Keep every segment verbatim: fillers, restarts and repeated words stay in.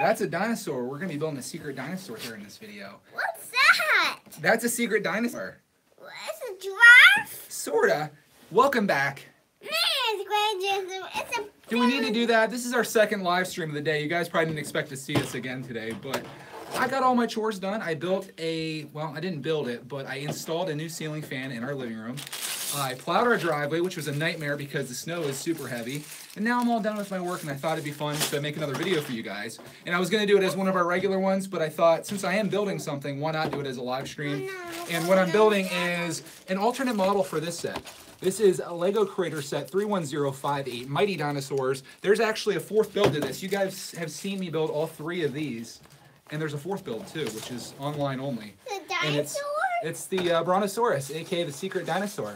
That's a dinosaur. We're going to be building a secret dinosaur here in this video. What's that? That's a secret dinosaur. It's a giraffe? Sorta. Welcome back. Man, it's great. It's a do we need to do that? This is our second live stream of the day. You guys probably didn't expect to see us again today, but I got all my chores done. I built a, well, I didn't build it, but I installed a new ceiling fan in our living room. I plowed our driveway, which was a nightmare because the snow is super heavy. And now I'm all done with my work, and I thought it'd be fun to make another video for you guys. And I was going to do it as one of our regular ones, but I thought since I am building something, why not do it as a live stream? And what I'm building is an alternate model for this set. This is a LEGO Creator Set three one zero five eight, Mighty Dinosaurs. There's actually a fourth build to this. You guys have seen me build all three of these. And there's a fourth build, too, which is online only. The dinosaur? And it's, it's the uh, Brontosaurus, a k a the secret dinosaur.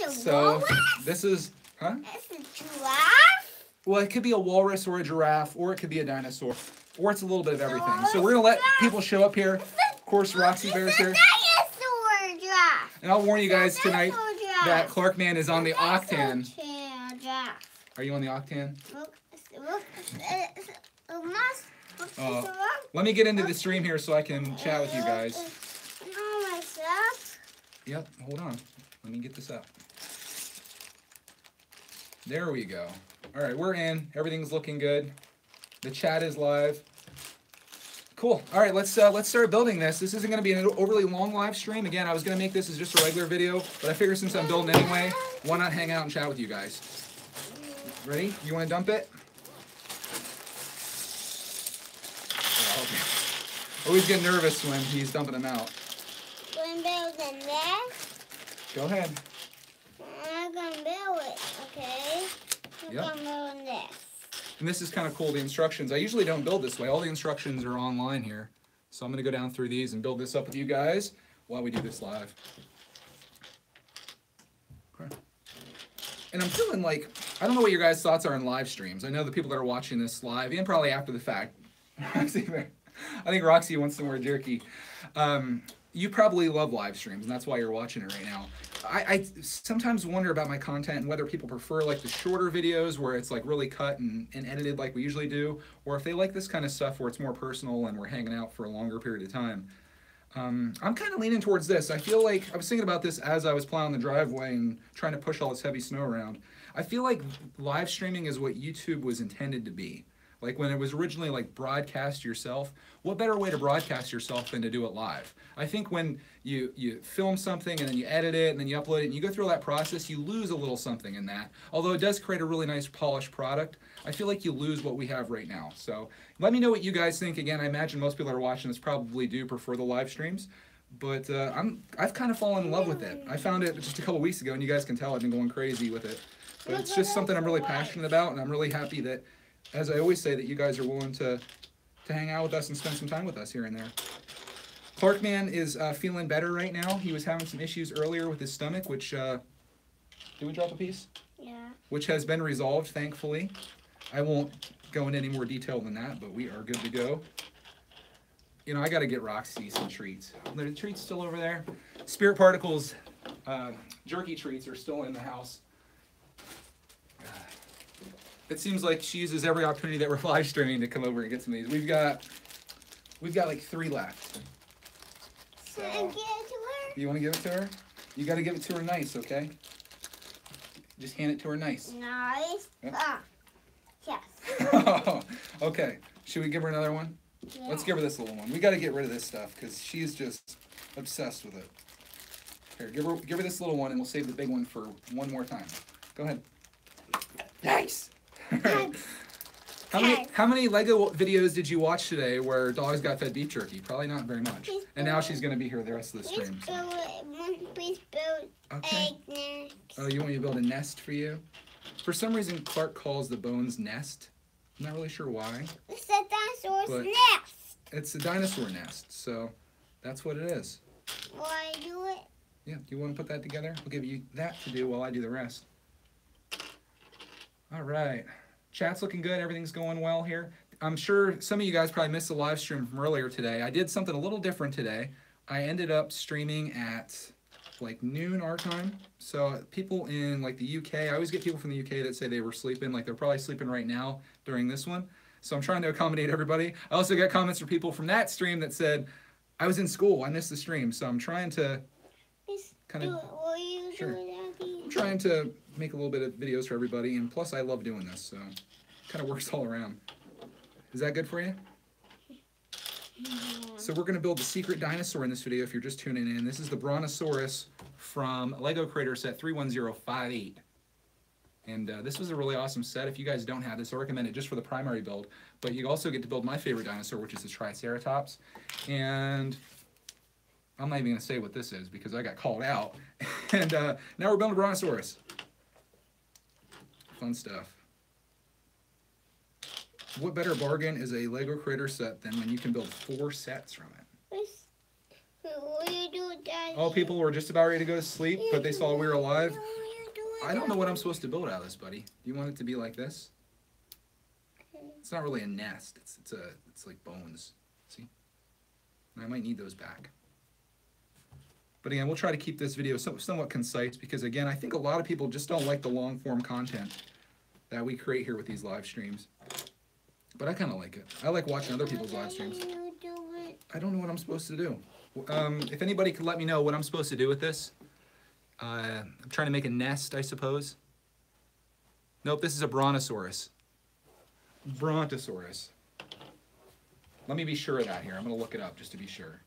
That's a so walrus? This is, huh? That's a giraffe? Well, it could be a walrus or a giraffe, or it could be a dinosaur. Or it's a little bit of everything. Walrus, so we're going to let giraffe. people show up here. A, of course, Roxy Bear's here. Dinosaur giraffe. And I'll warn you guys tonight giraffe. that Clark Man is on the Octane. Giraffe. Are you on the Octane? Look, look, it's a must. Uh, let me get into the stream here so I can chat with you guys. Yep, hold on. Let me get this up. There we go. All right, we're in. Everything's looking good. The chat is live. Cool. All right, let's uh, let's start building this. This isn't going to be an overly long live stream. Again, I was going to make this as just a regular video, but I figured since I'm building anyway, why not hang out and chat with you guys? Ready? You want to dump it? Always get nervous when he's dumping them out. Going to build them there? Go ahead. I'm going to build it, okay? I'm yep. going to build this. And this is kind of cool, the instructions. I usually don't build this way. All the instructions are online here. So I'm going to go down through these and build this up with you guys while we do this live. Okay. And I'm feeling like, I don't know what your guys' thoughts are on live streams. I know the people that are watching this live, and probably after the fact. I think Roxy wants some more jerky. Um, you probably love live streams, and that's why you're watching it right now. I, I sometimes wonder about my content and whether people prefer like the shorter videos where it's like really cut and, and edited like we usually do, or if they like this kind of stuff where it's more personal and we're hanging out for a longer period of time. Um, I'm kind of leaning towards this. I feel like, I was thinking about this as I was plowing the driveway and trying to push all this heavy snow around. I feel like live streaming is what YouTube was intended to be. Like when it was originally like broadcast yourself, what better way to broadcast yourself than to do it live? I think when you, you film something and then you edit it and then you upload it and you go through that process, you lose a little something in that. Although it does create a really nice polished product, I feel like you lose what we have right now. So let me know what you guys think. Again, I imagine most people that are watching this probably do prefer the live streams, but uh, I'm, I've kind of fallen in love with it. I found it just a couple weeks ago, and you guys can tell I've been going crazy with it. But it's just something I'm really passionate about, and I'm really happy that, as I always say, that you guys are willing to, to hang out with us and spend some time with us here and there. Clark Man is uh, feeling better right now. He was having some issues earlier with his stomach, which, uh, did we drop a piece? Yeah. Which has been resolved, thankfully. I won't go into any more detail than that, but we are good to go. You know, I got to get Roxy some treats. Are the treats still over there? Spirit Particles uh, jerky treats are still in the house. It seems like she uses every opportunity that we're live streaming to come over and get some of these. We've got, we've got like three left. So, can I give it to her? You want to give it to her? You got to give it to her nice, okay? Just hand it to her nice. Nice. Yep. Ah, yes. Oh, okay. Should we give her another one? Yeah. Let's give her this little one. We got to get rid of this stuff because she's just obsessed with it. Here, give her, give her this little one, and we'll save the big one for one more time. Go ahead. Nice. How many, how many LEGO videos did you watch today where dogs got fed beef jerky? Probably not very much. Please and now she's going to be here the rest of the stream. So. Build, please build okay. egg nests. Oh, you want me to build a nest for you? For some reason, Clark calls the bones nest. I'm not really sure why. It's a dinosaur's nest. It's a dinosaur nest, so that's what it is. Will I do it? Yeah, do you want to put that together? I'll give you that to do while I do the rest. All right. Chat's looking good. Everything's going well here. I'm sure some of you guys probably missed the live stream from earlier today. I did something a little different today. I ended up streaming at like noon our time. So people in like the U K, I always get people from the U K that say they were sleeping. Like they're probably sleeping right now during this one. so I'm trying to accommodate everybody. I also got comments from people from that stream that said, I was in school, I missed the stream, so I'm trying to kind of, sure, I'm trying to make a little bit of videos for everybody, and plus I love doing this, so it kind of works all around. Is that good for you? Yeah. So we're going to build the secret dinosaur in this video if you're just tuning in. This is the Brontosaurus from LEGO Creator Set three one zero five eight. And uh, this was a really awesome set. If you guys don't have this, I recommend it just for the primary build. But you also get to build my favorite dinosaur, which is the Triceratops. And I'm not even going to say what this is because I got called out. And uh, now we're building a Brontosaurus. Fun stuff. What better bargain is a LEGO Creator Set than when you can build four sets from it? What do you do, Daddy? All people were just about ready to go to sleep, but they saw we were alive. I don't know what I'm supposed to build out of this, buddy. Do you want it to be like this? It's not really a nest. It's it's a it's like bones. See? And I might need those back. But again, we'll try to keep this video so, somewhat concise because again, I think a lot of people just don't like the long form content that we create here with these live streams. But I kind of like it. I like watching other people's live streams. I don't know what I'm supposed to do. Um, if anybody could let me know what I'm supposed to do with this. Uh, I'm trying to make a nest, I suppose. Nope, this is a Brontosaurus. Brontosaurus. Let me be sure of that here. I'm going to look it up just to be sure.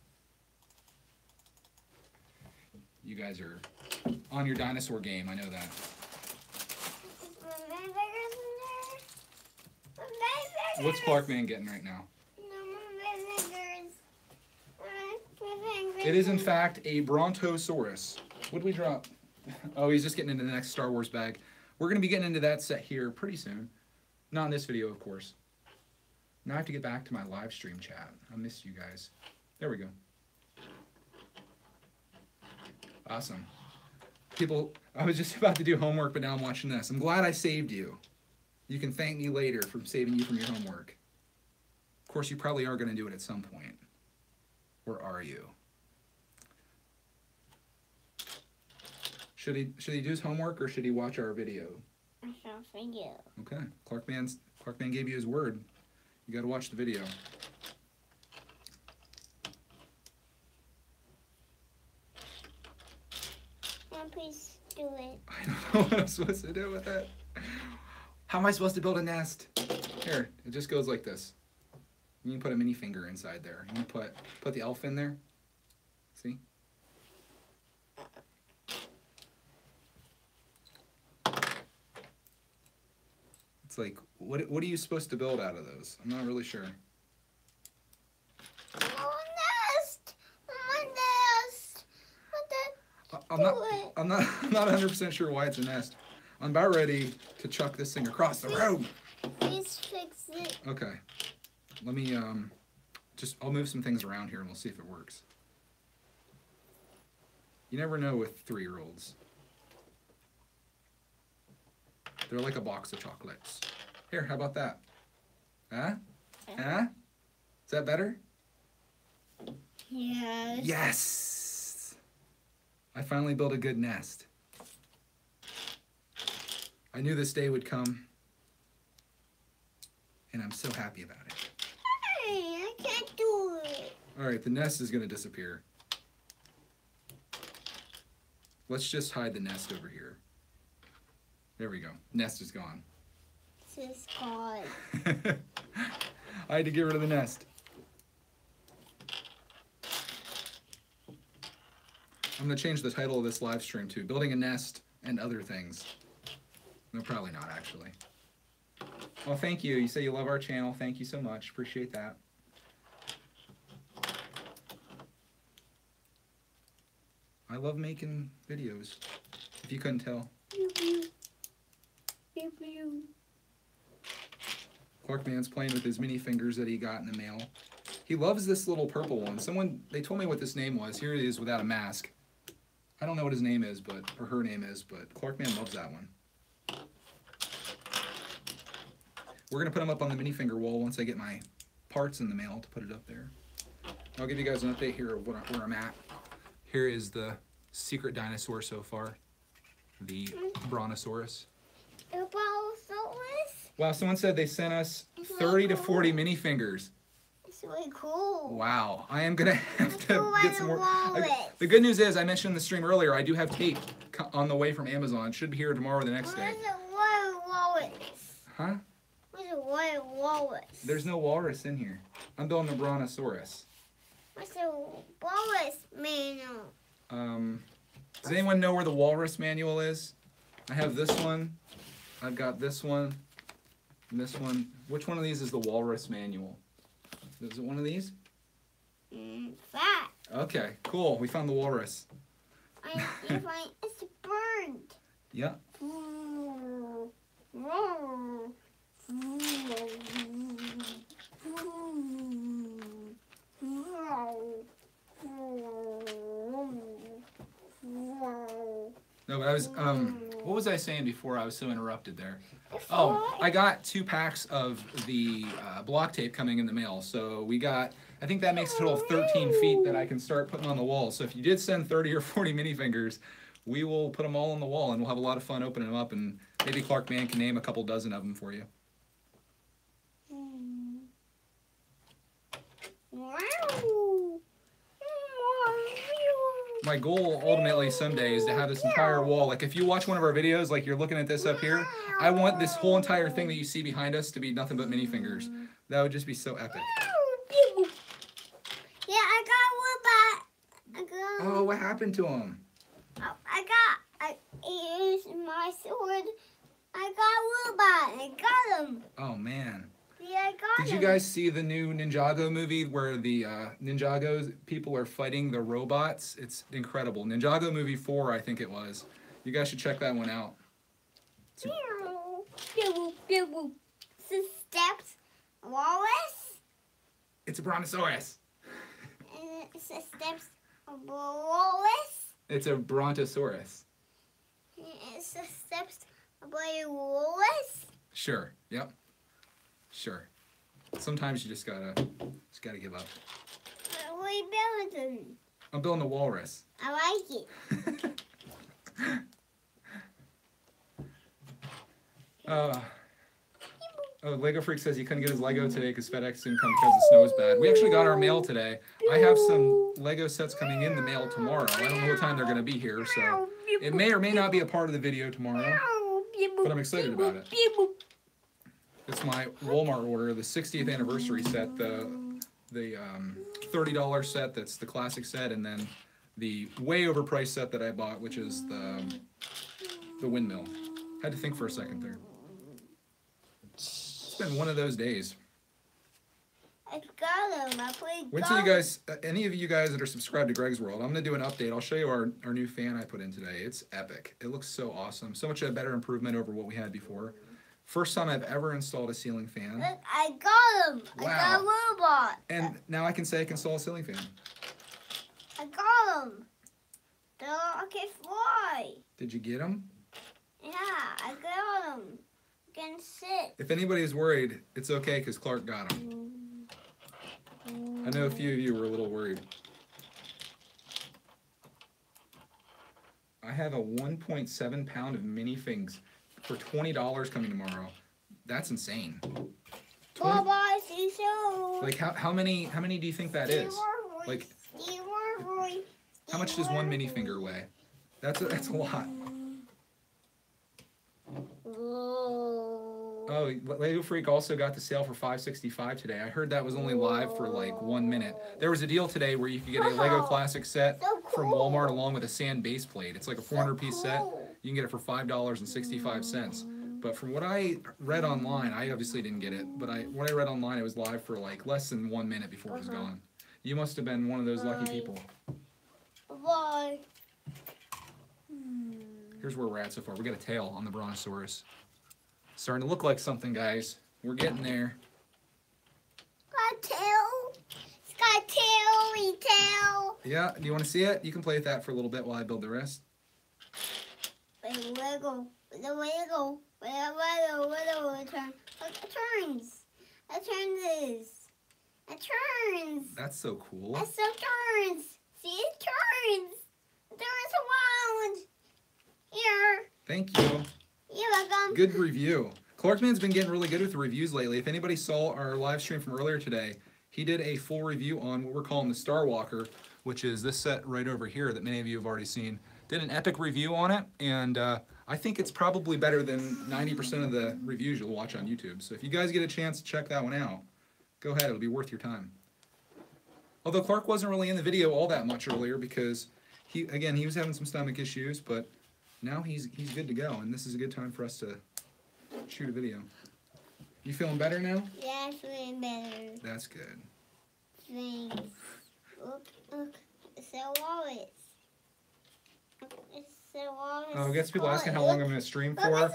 You guys are on your dinosaur game. I know that. What's Clarkman getting right now? It is in fact a Brontosaurus. What did we drop? Oh, he's just getting into the next Star Wars bag. We're gonna be getting into that set here pretty soon. Not in this video, of course. Now I have to get back to my live stream chat. I missed you guys. There we go. Awesome. People, I was just about to do homework, but now I'm watching this. I'm glad I saved you. You can thank me later for saving you from your homework. Of course, you probably are going to do it at some point. Or are you? Should he should he do his homework or should he watch our video? I shall forget. Okay, Clarkman Clarkman gave you his word. You got to watch the video. Mom, please do it. I don't know what I'm supposed to do with it. How am I supposed to build a nest? Here, it just goes like this. You can put a mini finger inside there. You can put put the elf in there. See? It's like, what what are you supposed to build out of those? I'm not really sure. Oh, nest! My nest! What the? I'm not. It. I'm not. I'm not one hundred percent sure why it's a nest. I'm about ready to chuck this thing across the room. Please fix it. Okay. Let me, um, just, I'll move some things around here and we'll see if it works. You never know with three-year-olds. They're like a box of chocolates. Here, how about that? Huh? Huh? Is that better? Yes. Yes! I finally built a good nest. I knew this day would come, and I'm so happy about it. Hey, I can't do it. All right, the nest is going to disappear. Let's just hide the nest over here. There we go. Nest is gone. It's gone. I had to get rid of the nest. I'm going to change the title of this live stream to Building a Nest and Other Things. No, probably not, actually. Well, thank you. You say you love our channel. Thank you so much. Appreciate that. I love making videos, if you couldn't tell. Clarkman's playing with his mini fingers that he got in the mail. He loves this little purple one. Someone, they told me what this name was. Here it is without a mask. I don't know what his name is, but or her name is, but Clarkman loves that one. We're going to put them up on the minifinger wall once I get my parts in the mail to put it up there. I'll give you guys an update here of what I, where I'm at. Here is the secret dinosaur so far, the Brontosaurus. The Brontosaurus? Wow, someone said they sent us It's thirty really cool. to forty mini fingers. It's really cool. Wow. I am going to have to cool get some more. I, the good news is, I mentioned in the stream earlier, I do have tape on the way from Amazon. It should be here tomorrow or the next Where's day. Where's the walrus? Huh? Where's the white walrus? There's no walrus in here. I'm building a brontosaurus. What's the walrus manual? Um, does anyone know where the walrus manual is? I have this one. I've got this one. And this one. Which one of these is the walrus manual? Is it one of these? Mm, that. Okay, cool. We found the walrus. I find it's burned. Yeah. Ooh. Ooh. No, but I was, um, what was I saying before I was so interrupted there? Oh, I got two packs of the uh, block tape coming in the mail. So we got, I think that makes a total of thirteen feet that I can start putting on the wall. So if you did send thirty or forty minifingers, we will put them all on the wall and we'll have a lot of fun opening them up, and maybe Clark Man can name a couple dozen of them for you. My goal ultimately someday is to have this entire wall. Like if you watch one of our videos, like you're looking at this up here, I want this whole entire thing that you see behind us to be nothing but mini fingers. That would just be so epic. Yeah, I got one, but I got. Oh, what happened to him? Oh, I got. I used my sword. I got Robot. I got him. Oh man. Yeah, I got Did him. You guys see the new Ninjago movie where the uh, Ninjago people are fighting the robots? It's incredible. Ninjago movie four, I think it was. You guys should check that one out. Steps, walrus. It's a brontosaurus. It's a steps, walrus. It's a brontosaurus. It's a steps, walrus. Sure. Yep. Sure. Sometimes you just gotta, just gotta give up. What are you building? I'm building a walrus. I like it. uh, oh, Lego Freak says he couldn't get his Lego today because FedEx didn't come because the snow is bad. We actually got our mail today. I have some Lego sets coming in the mail tomorrow. I don't know what time they're gonna be here, so it may or may not be a part of the video tomorrow, but I'm excited about it. It's my Walmart order, the sixtieth anniversary set, the the um, thirty dollar set that's the classic set, and then the way overpriced set that I bought, which is the the windmill. Had to think for a second there. It's been one of those days. I got him. I played. Wait till you guys, uh, any of you guys that are subscribed to Greg's World, I'm gonna do an update. I'll show you our our new fan I put in today. It's epic. It looks so awesome. So much a better improvement over what we had before. First time I've ever installed a ceiling fan. Look, I got him. Wow. I got a robot. And now I can say I can install a ceiling fan. I got him. The I can fly. Did you get him? Yeah, I got him. I can sit. If anybody's worried, it's okay because Clark got him. I know a few of you were a little worried. I have a one point seven pound of minifigs for twenty dollars coming tomorrow. That's insane. twenty, like how, how many how many do you think that is? Like how much does one mini finger weigh? That's a, that's a lot. Oh, Lego Freak also got the sale for five sixty-five today. I heard that was only live for like one minute. There was a deal today where you could get a Lego classic set from Walmart along with a sand base plate. It's like a four hundred piece set. You can get it for five dollars and sixty-five cents. But from what I read online, I obviously didn't get it, but I what I read online, it was live for like less than one minute before it was gone. You must have been one of those lucky people. Bye. Here's where we're at so far. We got a tail on the brontosaurus. Starting to look like something, guys. We're getting there. Got a tail. It's got a tail, tail. Yeah, do you want to see it? You can play with that for a little bit while I build the rest. Wiggle, the wiggle, the wiggle, wiggle, it turns. It turns. It turns. It turns. That's so cool. It so turns. See, it turns. It turns around. Here. Thank you. You're welcome. Good review. Clarkman's been getting really good with the reviews lately. If anybody saw our live stream from earlier today, he did a full review on what we're calling the Star Walker, which is this set right over here that many of you have already seen. Did an epic review on it, and uh, I think it's probably better than ninety percent of the reviews you'll watch on YouTube. So if you guys get a chance to check that one out, go ahead, it'll be worth your time. Although Clark wasn't really in the video all that much earlier because, he again, he was having some stomach issues, but now he's, he's good to go, and this is a good time for us to shoot a video. You feeling better now? Yeah, I'm feeling better. That's good. Thanks. Look, look, it's their wallets. It's their wallets. Oh, I guess people asking how long I'm going to stream for. Look,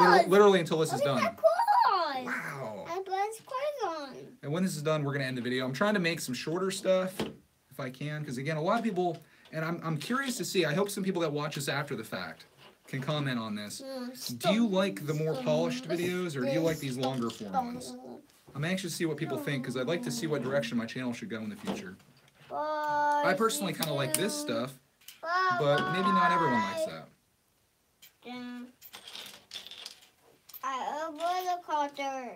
literally, literally until this look is done. That claws. Wow. I put claws on. And when this is done, we're going to end the video. I'm trying to make some shorter stuff if I can, because again, a lot of people, and I'm, I'm curious to see, I hope some people that watch this after the fact can comment on this. Do you like the more polished videos, or do you like these longer form ones? I'm anxious to see what people think, because I'd like to see what direction my channel should go in the future. I personally kind of like this stuff, but maybe not everyone likes that.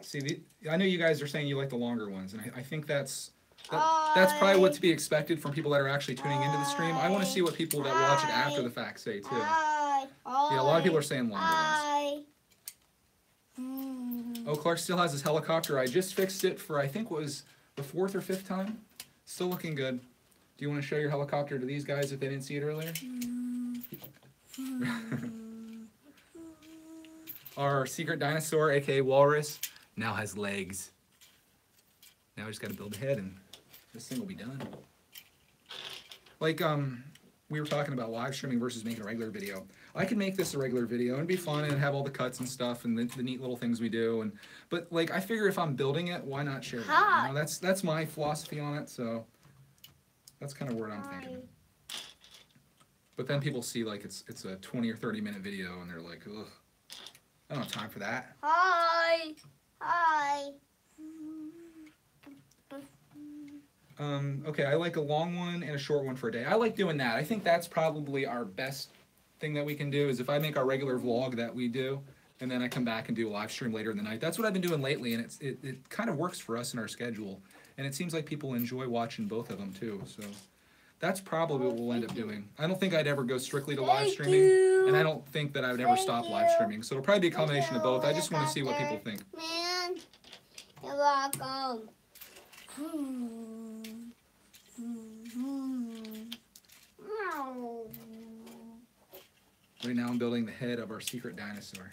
See, the, I know you guys are saying you like the longer ones, and I, I think that's that, that's probably what to be expected from people that are actually tuning into the stream. I want to see what people that watch it after the fact say, too. Yeah, a lot of people are saying longer ones. Mm. Oh, Clark still has his helicopter. I just fixed it for, I think, what was the fourth or fifth time. Still looking good. Do you want to show your helicopter to these guys if they didn't see it earlier? Mm. Our secret dinosaur, a k a. Walrus, now has legs. Now we just got to build a head and this thing will be done. Like, um... we were talking about live streaming versus making a regular video. I could make this a regular video and be fun and have all the cuts and stuff and the, the neat little things we do. And but like I figure if I'm building it, why not share it? You know, that's that's my philosophy on it. So that's kind of where I'm thinking. But then people see like it's it's a twenty or thirty minute video and they're like, ugh, I don't have time for that. Hi, hi. Um, okay, I like a long one and a short one for a day. I like doing that. I think that's probably our best thing that we can do is if I make our regular vlog that we do, and then I come back and do a live stream later in the night. That's what I've been doing lately, and it's, it, it kind of works for us in our schedule. And it seems like people enjoy watching both of them, too. So that's probably what we'll end up doing. I don't think I'd ever go strictly to live streaming, and I don't think that I would ever stop live streaming. So it'll probably be a combination of both. I just want to see what people think. Man, you're welcome. Hmm. Right now I'm building the head of our secret dinosaur.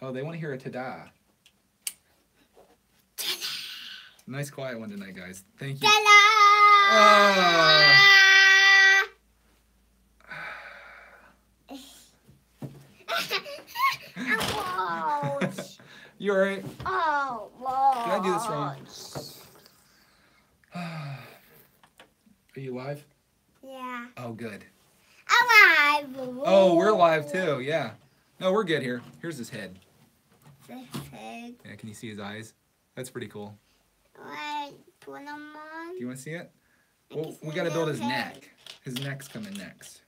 Oh, they want to hear a ta-da. Nice quiet one tonight, guys. Thank you. Oh. You alright? Oh, Lord. Did I do this wrong? Are you live? Yeah. Oh, good. I'm live. Oh, we're live too. Yeah. No, we're good here. Here's his head. His head. Yeah. Can you see his eyes? That's pretty cool. Wait, put them on. Do you want to see it? I well, we gotta build his head. neck. His neck's coming next.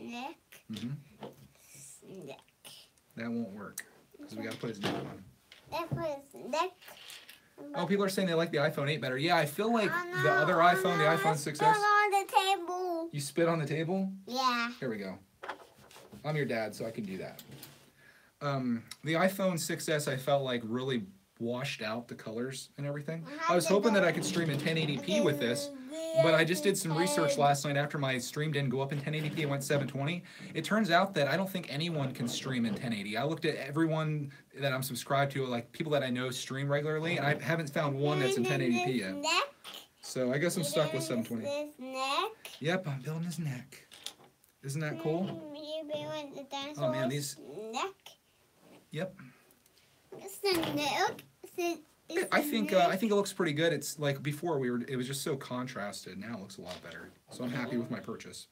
Neck. Mhm. Neck. That won't work because we gotta put his neck on. That his neck. Oh, people are saying they like the iPhone eight better. Yeah, I feel like oh, no, the other iPhone, oh, no, the iPhone six S. Spit on the table. You spit on the table? Yeah. Here we go. I'm your dad, so I can do that. Um, the iPhone six S, I felt like really washed out the colors and everything. I was hoping that I could stream in ten eighty p with this, but I just did some research last night after my stream didn't go up in ten eighty p. It went seven twenty. It turns out that I don't think anyone can stream in ten eighty. I looked at everyone that I'm subscribed to, like people that I know stream regularly, and I haven't found one that's in ten eighty p yet. So I guess I'm stuck with seven twenty. Yep, I'm building his neck. Isn't that cool? Oh man, these. Yep. It's the neck. I think uh, I think it looks pretty good. It's like before we were, it was just so contrasted. Now it looks a lot better. So I'm happy with my purchase.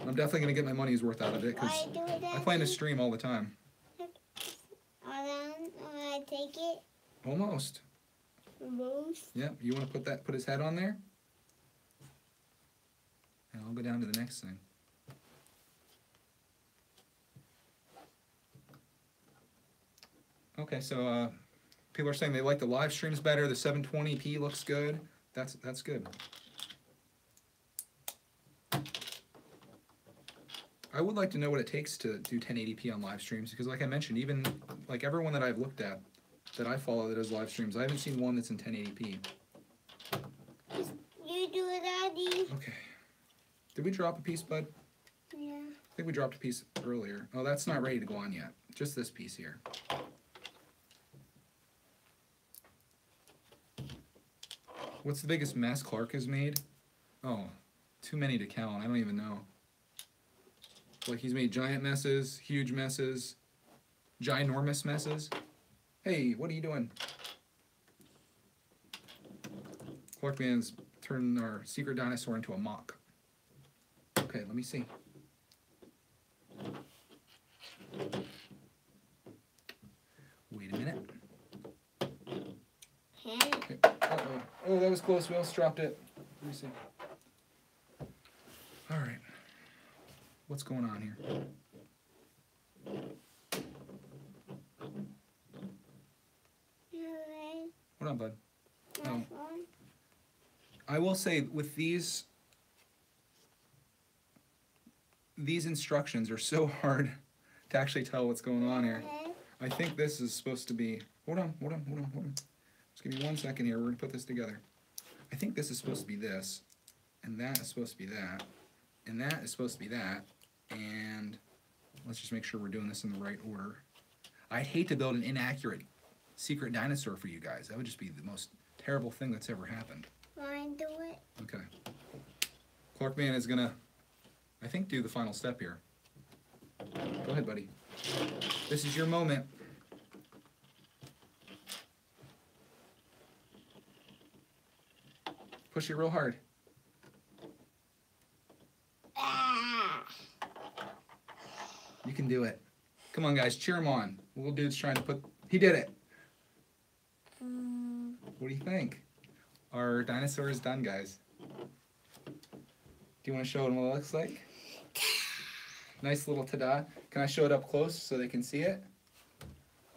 And I'm definitely gonna get my money's worth out of it because I plan to stream all the time. I take it. Almost. Almost. Yep. You want to put that, put his head on there, and I'll go down to the next thing. Okay, so uh, people are saying they like the live streams better. The seven twenty p looks good. That's that's good. I would like to know what it takes to do ten eighty p on live streams, because like I mentioned, even like everyone that I've looked at that I follow that does live streams, I haven't seen one that's in ten eighty p. You do it, Daddy. Okay. Did we drop a piece, bud? Yeah. I think we dropped a piece earlier. Oh, that's not ready to go on yet. Just this piece here. What's the biggest mess Clark has made? Oh, too many to count. I don't even know. Like, he's made giant messes, huge messes, ginormous messes. Hey, what are you doing? Clark Man's turned our secret dinosaur into a mock. Okay, let me see. Wait a minute. Okay. Uh-oh. Oh, that was close. We almost dropped it. Let me see. All right. What's going on here? Hold on, bud. Um, I will say with these, these instructions are so hard to actually tell what's going on here. I think this is supposed to be, hold on, hold on, hold on, hold on. Just give me one second here. We're going to put this together. I think this is supposed to be this, and that is supposed to be that, and that is supposed to be that. And let's just make sure we're doing this in the right order. I'd hate to build an inaccurate secret dinosaur for you guys. That would just be the most terrible thing that's ever happened. Mine do it. Okay. Clark Man is gonna, I think, do the final step here. Go ahead, buddy. This is your moment. Push it real hard. You can do it. Come on, guys. Cheer him on. The little dude's trying to put... He did it. Mm. What do you think? Our dinosaur is done, guys. Do you want to show them what it looks like? Nice little ta-da. Can I show it up close so they can see it?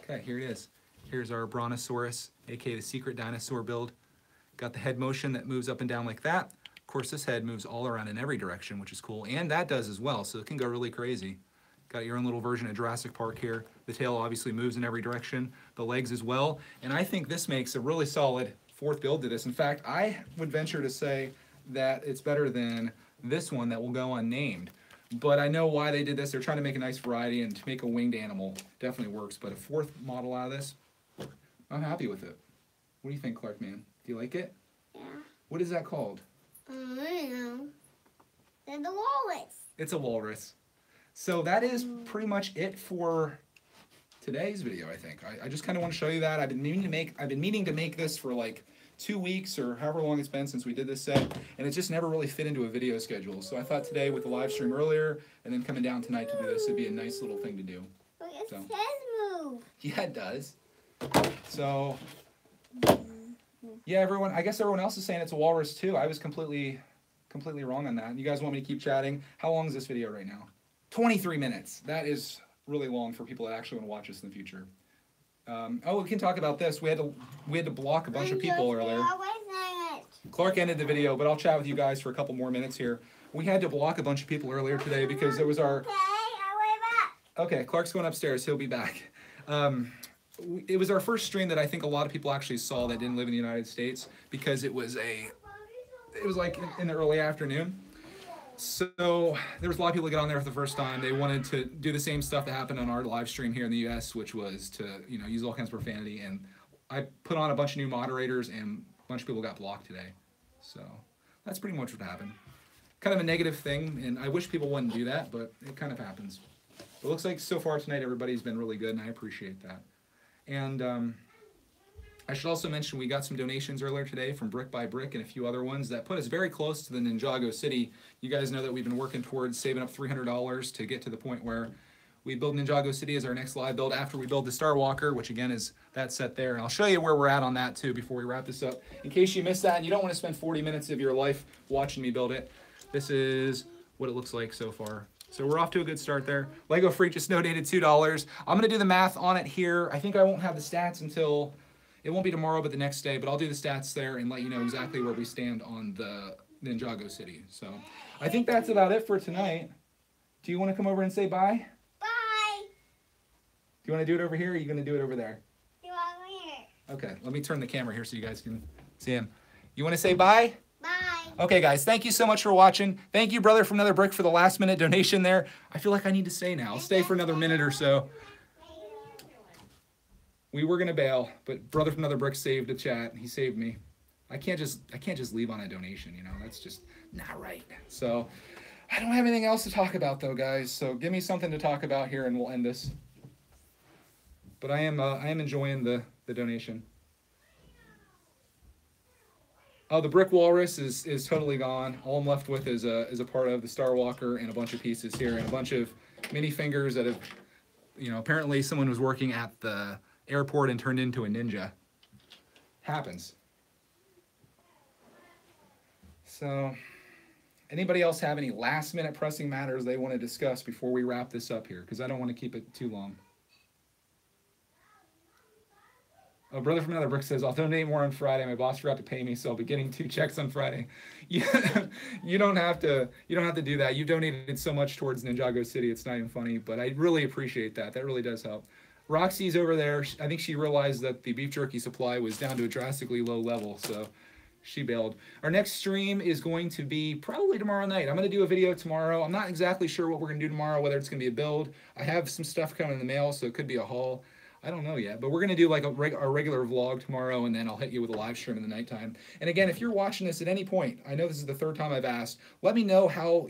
Okay, here it is. Here's our Brontosaurus, a k a the secret dinosaur build. Got the head motion that moves up and down like that. Of course, this head moves all around in every direction, which is cool. And that does as well, so it can go really crazy. Got your own little version of Jurassic Park here. The tail obviously moves in every direction, the legs as well. And I think this makes a really solid fourth build to this. In fact, I would venture to say that it's better than this one that will go unnamed. But I know why they did this. They're trying to make a nice variety, and to make a winged animal definitely works. But a fourth model out of this, I'm happy with it. What do you think, Clark Man? Do you like it? Yeah. What is that called? I don't know. It's a walrus. It's a walrus. So that is pretty much it for today's video, I think. I, I just kind of want to show you that. I've been meaning to make I've been meaning to make this for like two weeks or however long it's been since we did this set, and it just never really fit into a video schedule. So I thought today with the live stream earlier and then coming down tonight to do this, it'd be a nice little thing to do. Look, it so. Says move. Yeah, it does. So yeah, everyone, I guess everyone else is saying it's a walrus too. I was completely completely wrong on that. You guys want me to keep chatting? How long is this video right now? twenty-three minutes. That is really long for people that actually want to watch this in the future. Um, oh, we can talk about this. We had to we had to block a bunch of people earlier. Clark ended the video, but I'll chat with you guys for a couple more minutes here. We had to block a bunch of people earlier today because it was our... Okay, I'll wait back. Okay, Clark's going upstairs. He'll be back. Um, it was our first stream that I think a lot of people actually saw that didn't live in the United States, because it was a... It was like in the early afternoon. So there was a lot of people that got on there for the first time. They wanted to do the same stuff that happened on our live stream here in the U S, which was to, you know, use all kinds of profanity. And I put on a bunch of new moderators, and a bunch of people got blocked today. So that's pretty much what happened. Kind of a negative thing, and I wish people wouldn't do that, but it kind of happens. But it looks like so far tonight everybody's been really good, and I appreciate that. And um, I should also mention we got some donations earlier today from Brick by Brick and a few other ones that put us very close to the Ninjago City. You guys know that we've been working towards saving up three hundred dollars to get to the point where we build Ninjago City as our next live build after we build the Star Walker, which again is that set there. And I'll show you where we're at on that too before we wrap this up. In case you missed that and you don't want to spend forty minutes of your life watching me build it, this is what it looks like so far. So we're off to a good start there. Lego Freak just donated two dollars. I'm gonna do the math on it here. I think I won't have the stats until, it won't be tomorrow, but the next day, but I'll do the stats there and let you know exactly where we stand on the Ninjago City. So I think that's about it for tonight. Do you wanna come over and say bye? Bye. Do you wanna do it over here or are you gonna do it over there? Do it over here. Okay, let me turn the camera here so you guys can see him. You wanna say bye? Okay, guys, thank you so much for watching. Thank you, brother, from Another Brick for the last-minute donation there. I feel like I need to stay now. I'll stay for another minute or so. We were going to bail, but brother from Another Brick saved the chat. He saved me. I can't just I can't just leave on a donation, you know. That's just not right. So I don't have anything else to talk about, though, guys. So give me something to talk about here, and we'll end this. But I am, uh, I am enjoying the, the donation. Oh, the brick walrus is is totally gone. All I'm left with is a is a part of the Star Walker and a bunch of pieces here and a bunch of mini fingers that have, you know, apparently someone was working at the airport and turned into a ninja. Happens. So, anybody else have any last minute pressing matters they want to discuss before we wrap this up here? Because I don't want to keep it too long. A brother from Another Brick says, I'll donate more on Friday. My boss forgot to pay me, so I'll be getting two checks on Friday. You, you don't have to you don't have to do that. You donated so much towards Ninjago City, it's not even funny, but I really appreciate that. That really does help. Roxy's over there. I think she realized that the beef jerky supply was down to a drastically low level, so she bailed. Our next stream is going to be probably tomorrow night. I'm going to do a video tomorrow. I'm not exactly sure what we're going to do tomorrow, whether it's going to be a build. I have some stuff coming in the mail, so it could be a haul. I don't know yet, but we're going to do like a, reg a regular vlog tomorrow, and then I'll hit you with a live stream in the nighttime. And again, if you're watching this at any point, I know this is the third time I've asked, let me know how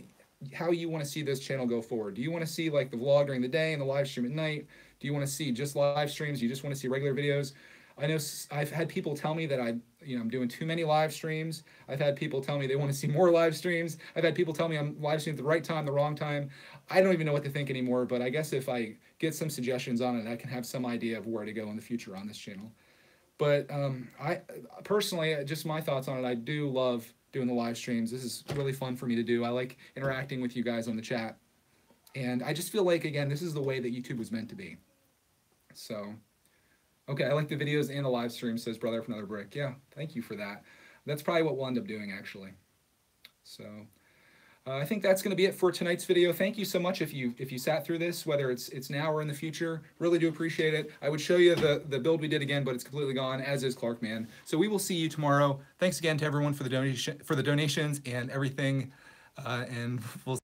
how you want to see this channel go forward. Do you want to see like the vlog during the day and the live stream at night? Do you want to see just live streams? Do you just want to see regular videos? I know I've had people tell me that I, you know, I'm doing too many live streams. I've had people tell me they want to see more live streams. I've had people tell me I'm live streaming at the right time, the wrong time. I don't even know what to think anymore, but I guess if I get some suggestions on it, I can have some idea of where to go in the future on this channel. But um, I personally, just my thoughts on it, I do love doing the live streams. This is really fun for me to do. I like interacting with you guys on the chat. And I just feel like, again, this is the way that YouTube was meant to be. So... okay, I like the videos and the live stream, says brother from Another Brick. Yeah, thank you for that. That's probably what we'll end up doing, actually. So uh, I think that's going to be it for tonight's video. Thank you so much if you if you sat through this, whether it's it's now or in the future. Really do appreciate it. I would show you the, the build we did again, but it's completely gone, as is Clark Man. So we will see you tomorrow. Thanks again to everyone for the donation for the donations and everything, uh, and we'll.